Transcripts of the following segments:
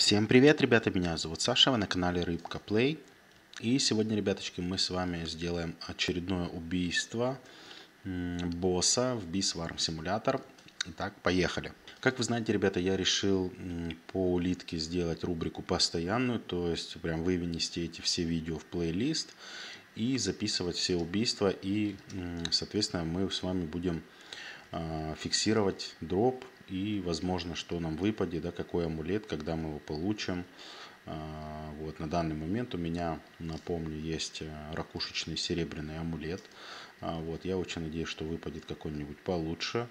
Всем привет, ребята, меня зовут Саша, вы на канале Рыбка Плей. И сегодня, ребяточки, мы с вами сделаем очередное убийство босса в Bee Swarm Simulator. Итак, поехали. Как вы знаете, ребята, я решил по улитке сделать рубрику постоянную, то есть прям вынести эти все видео в плейлист и записывать все убийства. И, соответственно, мы с вами будем фиксировать дроп. И возможно, что нам выпадет, да, какой амулет, когда мы его получим. Вот, на данный момент у меня, напомню, есть ракушечный серебряный амулет. Вот, я очень надеюсь, что выпадет какой-нибудь получше.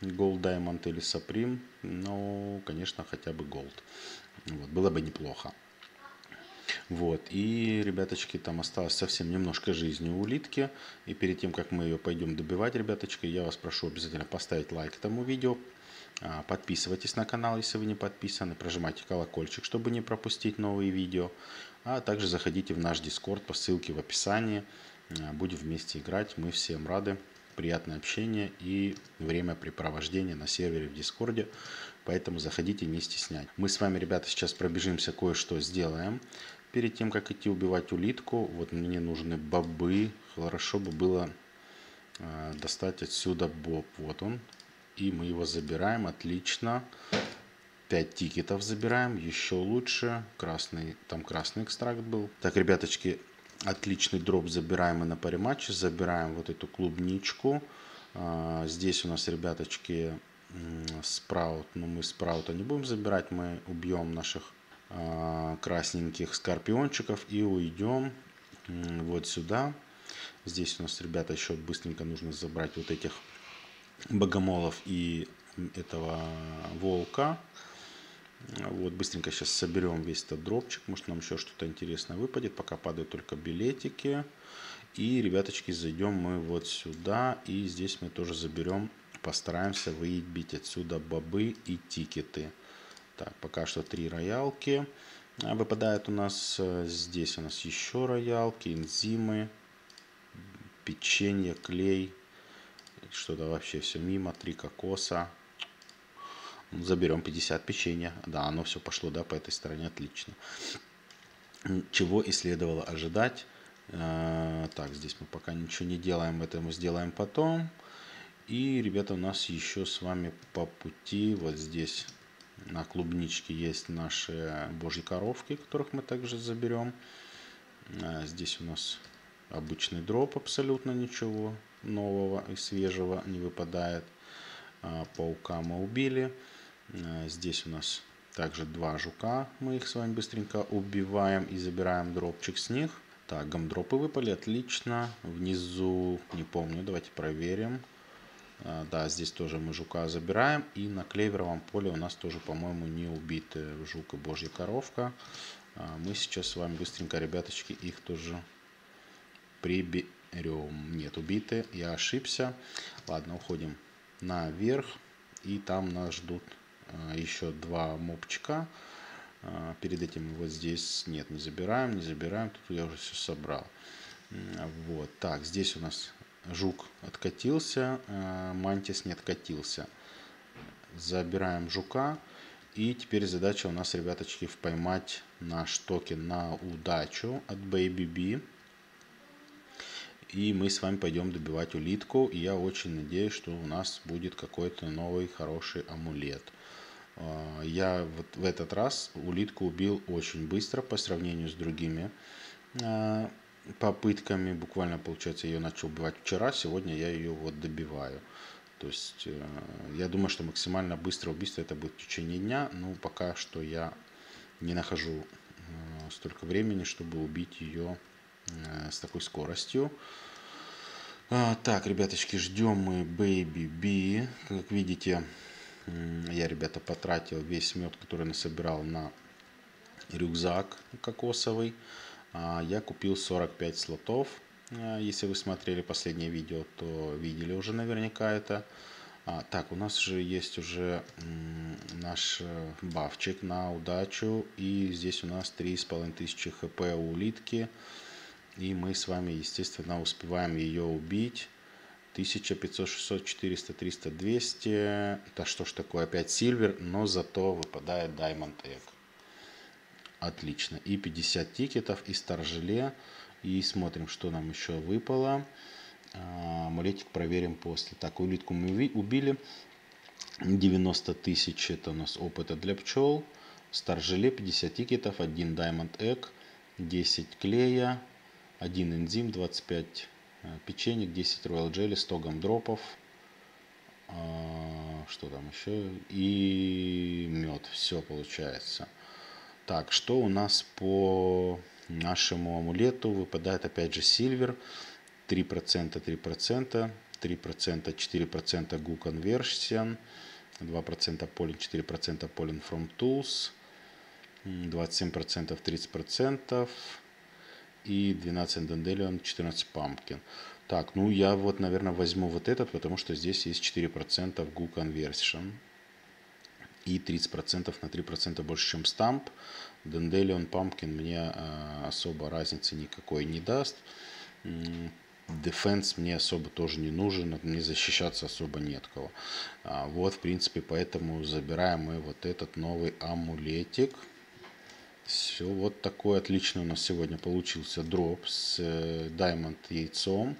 Gold, Diamond или Supreme. Но, конечно, хотя бы Gold. Вот, было бы неплохо. Вот, и, ребяточки, там осталось совсем немножко жизни у улитки. И перед тем, как мы ее пойдем добивать, ребяточки, я вас прошу обязательно поставить лайк этому видео. Подписывайтесь на канал, если вы не подписаны. Прожимайте колокольчик, чтобы не пропустить новые видео. А также заходите в наш Дискорд по ссылке в описании. Будем вместе играть. Мы всем рады. Приятное общение и времяпрепровождение на сервере в Дискорде. Поэтому заходите, не стесняйтесь. Мы с вами, ребята, сейчас пробежимся, кое-что сделаем. Перед тем, как идти убивать улитку, вот мне нужны бобы. Хорошо бы было достать отсюда боб. Вот он. И мы его забираем, отлично. 5 тикетов забираем, еще лучше. Красный, там красный экстракт был. Так, ребяточки, отличный дроп забираем и на паре матча. Забираем вот эту клубничку. Здесь у нас, ребяточки, спраут. Но мы спраута не будем забирать. Мы убьем наших красненьких скорпиончиков и уйдем вот сюда. Здесь у нас, ребята, еще быстренько нужно забрать вот этих богомолов и этого волка. Вот, быстренько сейчас соберем весь этот дропчик. Может, нам еще что-то интересное выпадет. Пока падают только билетики. И, ребяточки, зайдем мы вот сюда. И здесь мы тоже заберем. Постараемся выбить отсюда бобы и тикеты. Так, пока что 3 роялки выпадают у нас. Здесь у нас еще роялки, энзимы, печенье, клей. Что-то вообще все мимо. 3 кокоса. Заберем 50 печенья. Да, оно все пошло, да, по этой стороне. Отлично. Чего и следовало ожидать. Так, здесь мы пока ничего не делаем. Это мы сделаем потом. И, ребята, у нас еще с вами по пути. Вот здесь на клубничке есть наши божьи коровки, которых мы также заберем. Здесь у нас обычный дроп. Абсолютно ничего нового и свежего не выпадает. Паука мы убили. Здесь у нас также 2 жука. Мы их с вами быстренько убиваем и забираем дропчик с них. Так, гамдропы выпали. Отлично. Внизу, не помню, давайте проверим. Да, здесь тоже мы жука забираем. И на клеверовом поле у нас тоже, по-моему, не убиты жук и божья коровка. Мы сейчас с вами быстренько, ребяточки, их тоже приберем. Нет, убиты. Я ошибся. Ладно, уходим наверх. И там нас ждут еще 2 мопчика. Перед этим вот здесь... Нет, не забираем, не забираем. Тут я уже все собрал. Вот. Так, здесь у нас жук откатился. Мантис не откатился. Забираем жука. И теперь задача у нас, ребяточки, поймать наш токен на удачу от Baby Bee. И мы с вами пойдем добивать улитку. И я очень надеюсь, что у нас будет какой-то новый хороший амулет. Я вот в этот раз улитку убил очень быстро по сравнению с другими попытками. Буквально, получается, я ее начал убивать вчера. Сегодня я ее вот добиваю. То есть я думаю, что максимально быстрое убийство это будет в течение дня. Но пока что я не нахожу столько времени, чтобы убить ее с такой скоростью. Так, ребяточки, ждем мы Baby Bee. Как видите, я, ребята, потратил весь мед, который насобирал на рюкзак кокосовый. Я купил 45 слотов. Если вы смотрели последнее видео, то видели уже наверняка это. Так, у нас же есть уже наш бафчик на удачу. И здесь у нас 3500 хп у улитки. И мы с вами, естественно, успеваем ее убить. 1500, 600, 400, 300, 200. Да что ж такое, опять сильвер, но зато выпадает Diamond Egg. Отлично. И 50 тикетов из Старжеле. И смотрим, что нам еще выпало. Амулетик проверим после. Так, улитку мы убили. 90 тысяч это у нас опыта для пчел. Старжеле 50 тикетов, 1 Diamond Egg, 10 клея, 1 энзим, 25 печенек, 10 Royal Jelly, 100 гамдропов. Что там еще? И мед. Все получается. Так, что у нас по нашему амулету? Выпадает опять же Silver. 3%, 3%, 3%, 4% Гуконверсиан, 2% Pollen, 4% Pollen from Tools, 27%, 30% и 12 Dandelion, 14 Pumpkin. Так, ну я вот, наверное, возьму вот этот, потому что здесь есть 4% Гуконверсиан и 30% на 3% больше, чем Stamp. Dandelion, Pumpkin мне особо разницы никакой не даст. Дефенс мне особо тоже не нужен, мне защищаться особо нет кого. Вот, в принципе, поэтому забираем мы вот этот новый амулетик. Все, вот такой отличный у нас сегодня получился дроп с Diamond яйцом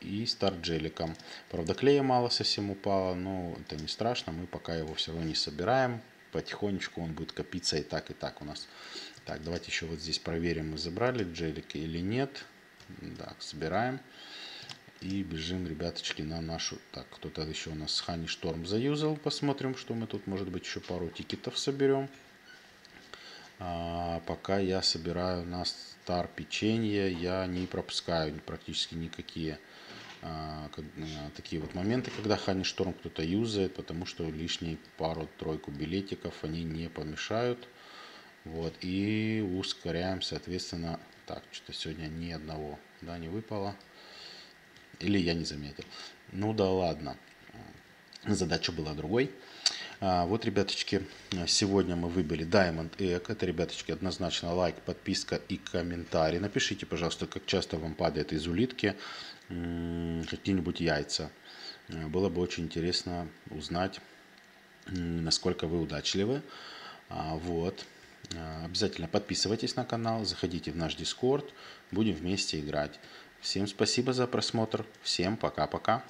и Старджеликом. Правда, клея мало совсем упало, но это не страшно, мы пока его все равно не собираем. Потихонечку он будет копиться и так у нас. Так, давайте еще вот здесь проверим, мы забрали джелики или нет. Так, собираем и бежим, ребяточки, на нашу... Так, кто-то еще у нас Хани Сторм заюзал. Посмотрим, что мы тут, может быть, еще пару тикетов соберем. Пока я собираю на стар печенье, я не пропускаю практически никакие такие вот моменты, когда Хани Сторм кто-то юзает, потому что лишние пару-тройку билетиков они не помешают. Вот, и ускоряем, соответственно... Так, что-то сегодня ни одного, да, не выпало. Или я не заметил. Ну да ладно. Задача была другой. Вот, ребяточки, сегодня мы выбили Diamond Egg. Это, ребяточки, однозначно лайк, подписка и комментарий. Напишите, пожалуйста, как часто вам падает из улитки какие-нибудь яйца. Было бы очень интересно узнать, насколько вы удачливы. Вот. Обязательно подписывайтесь на канал, заходите в наш Дискорд, будем вместе играть. Всем спасибо за просмотр, всем пока-пока.